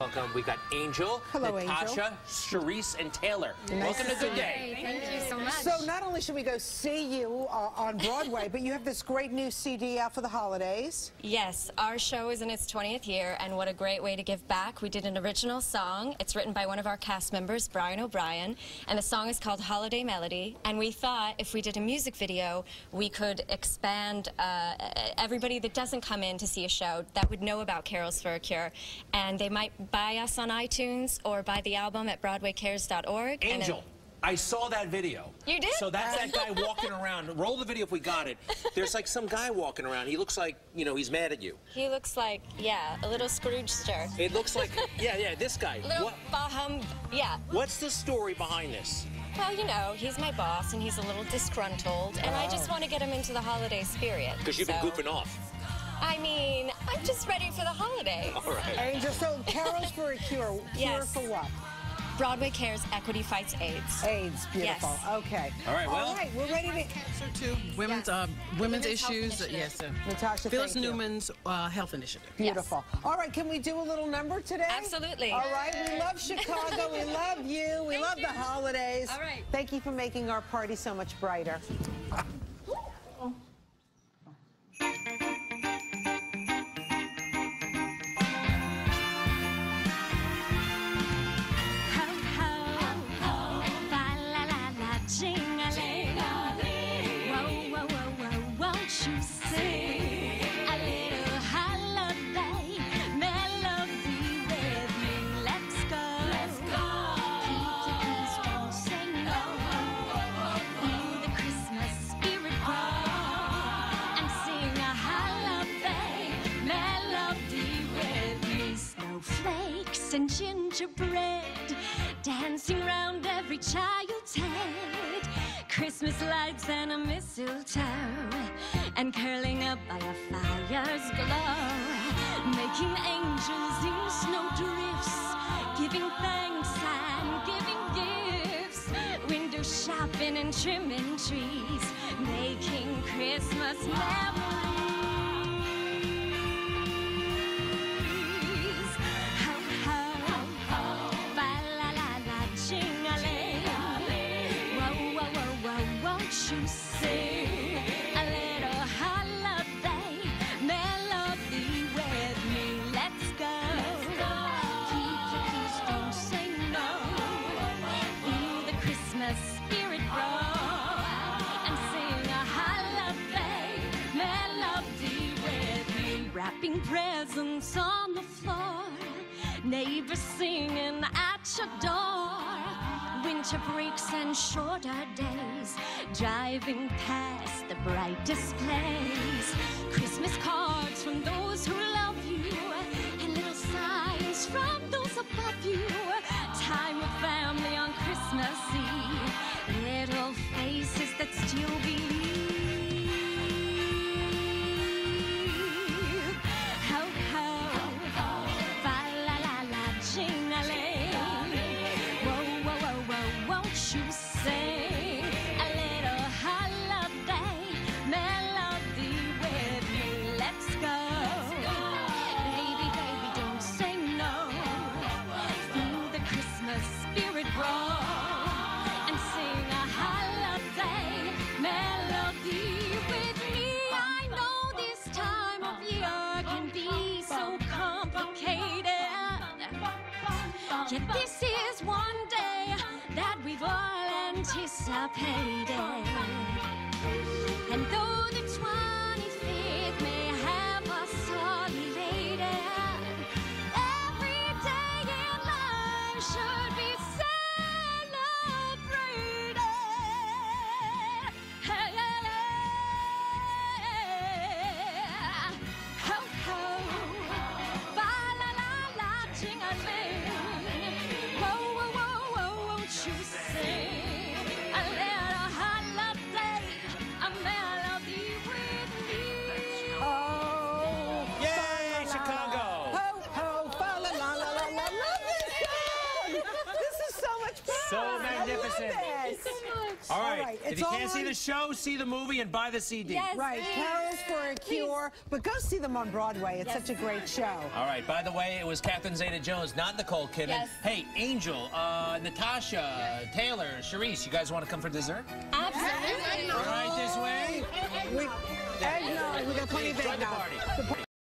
Welcome. We've got Angel, hello, Natasha, Angel, Charisse, and Taylor. Nice. Welcome to Good Day. Thank you so much. So not only should we go see you on Broadway, but you have this great new CD out for the holidays. Yes, our show is in its 20th year, and what a great way to give back. We did an original song. It's written by one of our cast members, Brian O'Brien, and the song is called Holiday Melody. And we thought if we did a music video, we could expand everybody that doesn't come in to see a show that would know about Carols for a Cure, and they might buy us on iTunes or buy the album at BroadwayCares.org. Angel, I saw that video. You did? So that's that guy walking around. Roll the video if we got it. There's like some guy walking around. He looks like, you know, he's mad at you. He looks like, yeah, a little Scroogester. It looks like, yeah, this guy. Little bahum, yeah. What's the story behind this? Well, you know, he's my boss and he's a little disgruntled, and I just want to get him into the holiday spirit. Because you've been goofing off. I mean, I'm just ready for the holidays. All right. Angel, so Carols for a Cure. Yes. Cure for what? Broadway Cares Equity Fights AIDS. AIDS, beautiful. Yes. Okay. All right, well. All right, we're ready to... Cancer, too. Women's, yeah. Women's issues. Yes, sir. Natasha Phyllis Newman's health initiative. Beautiful. Yes. All right, can we do a little number today? Absolutely. All right, we love Chicago. We love you. We love you. The holidays. All right. Thank you for making our party so much brighter. And gingerbread dancing round every child's head, Christmas lights and a mistletoe, and curling up by a fire's glow, making angels in snowdrifts, giving thanks and giving gifts, window shopping and trimming trees, making Christmas memories. You sing a little holiday melody with me. Let's go. Please don't say no. Feel the Christmas spirit grow and sing a holiday melody with me. Wrapping presents on the floor, neighbors singing at your door. Winter breaks and shorter days, driving past the bright displays. Christmas cards from those who love you, and little signs from those above you. Time with family on Christmas Eve, little faces that still believe. Ho, ho, fa la la la, jing-a-ling. You sing a little holiday melody with me. Let's go. Baby, baby, don't say no. Feel the Christmas spirit grow and sing a holiday melody with me. I know this time of year can be so complicated, yet this is one day we've all anticipated, and though the 25th may have us all elated, every day in life should be celebrated. Hey, hey, hey. Ho, ho, fa la la la, jing-a-ling. You sing a little holiday, a melody with me. Oh, yay, Chicago! Ho, ho, fa la la la la. Love this song. This is so much fun. So magnificent. I love it. so much. All right. If you can't see the show, see the movie and buy the CD. Yes, right. Carols for a Cure. But go see them on Broadway. It's such a great show. All right. By the way, it was Catherine Zeta Jones, not Nicole Kidman. Hey, Angel, Natasha, Taylor, Charisse, you guys want to come for dessert? Absolutely. All right, this way. We got plenty of egg now.